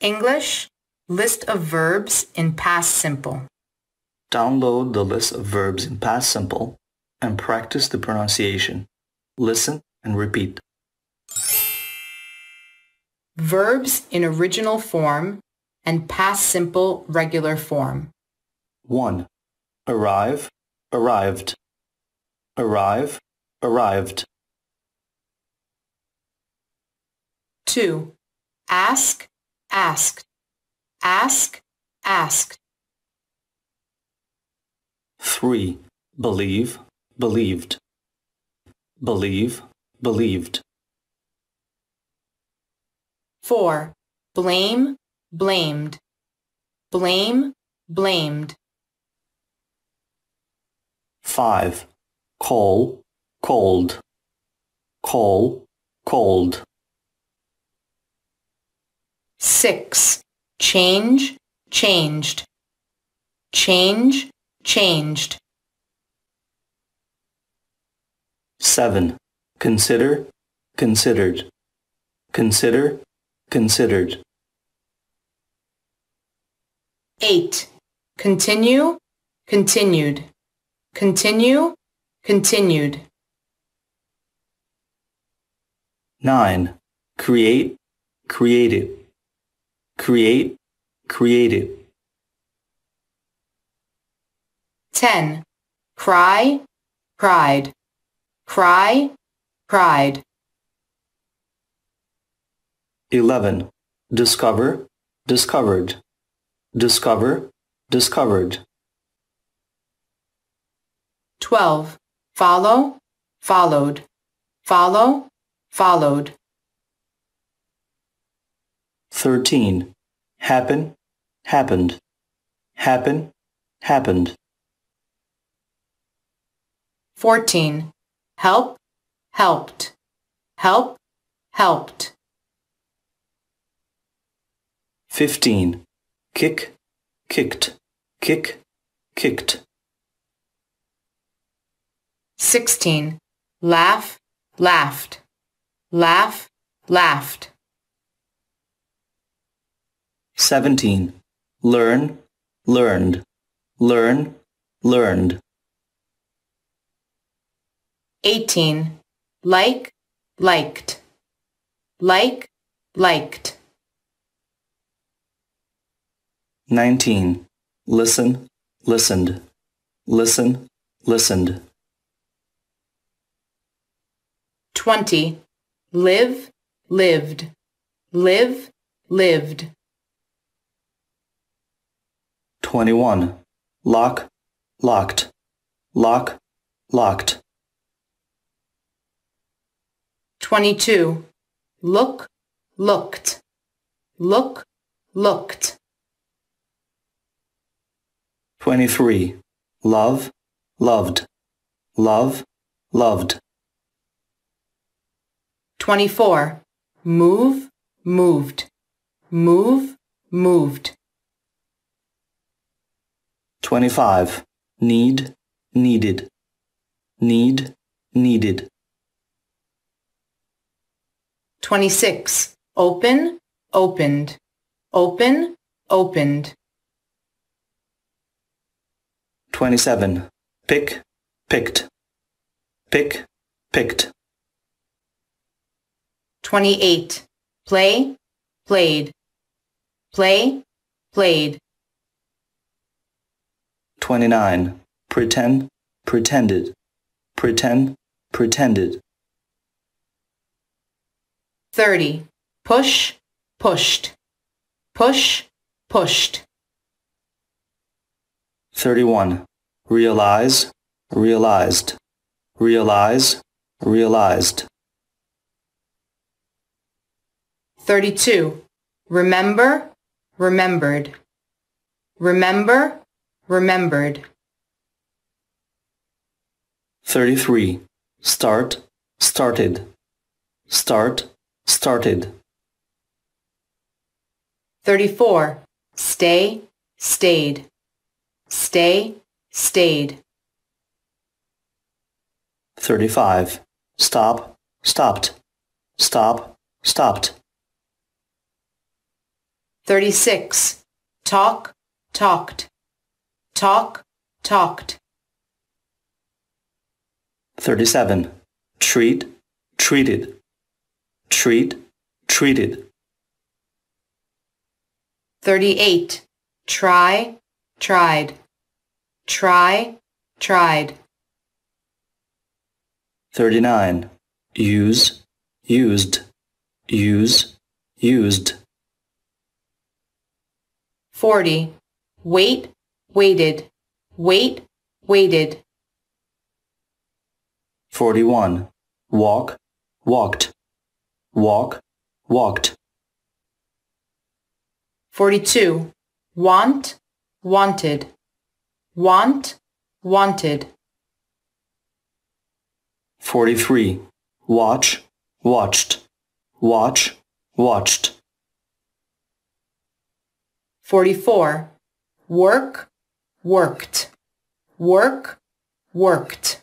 English, list of verbs in past simple. Download the list of verbs in past simple and practice the pronunciation. Listen and repeat. Verbs in original form and past simple regular form. 1. Arrive, arrived. Arrive, arrived. 2. Ask, asked. Ask, asked. 3. Believe, believed. Believe, believed. 4. Blame, blamed. Blame, blamed. 5. Call, called. Call, called. 6. Change, changed. Change, changed. 7. Consider, considered. Consider, considered. 8. Continue, continued. Continue, continued. 9. Create, created. Create, created. 10. Cry, cried. Cry, cried. 11. Discover, discovered. Discover, discovered. 12. Follow, followed. Follow, followed. 13. Happen, happened. Happen, happened. 14. Help, helped. Help, helped. 15. Kick, kicked. Kick, kicked. 16. Laugh, laughed. Laugh, laughed. 17. Learn, learned. Learn, learned. 18. Like, liked. Like, liked. 19. Listen, listened. Listen, listened. 20. Live, lived. Live, lived. 21. Lock, locked. Lock, locked. 22. Look, looked. Look, looked. 23. Love, loved. Love, loved. 24. Move, moved. Move, moved. 25. Need, needed. Need, needed. 26. Open, opened. Open, opened. 27. Pick, picked. Pick, picked. 28. Play, played. Play, played. 29. Pretend, pretended. Pretend, pretended. 30. Push, pushed. Push, pushed. 31. Realize, realized. Realize, realized. 32. Remember, remembered. Remember, remembered. 33. Start, started. Start, started. 34. Stay, stayed. Stay, stayed. 35. Stop, stopped. Stop, stopped. 36. Talk, talked. Talk, talked. 37. Treat, treated. Treat, treated. 38. Try, tried. Try, tried. 39. Use, used. Use, used. 40. Wait, waited. Wait, waited. 41. Walk, walked. Walk, walked. 42. Want, wanted. Want, wanted. 43. Watch, watched. Watch, watched. 44. Work, worked. Work, worked.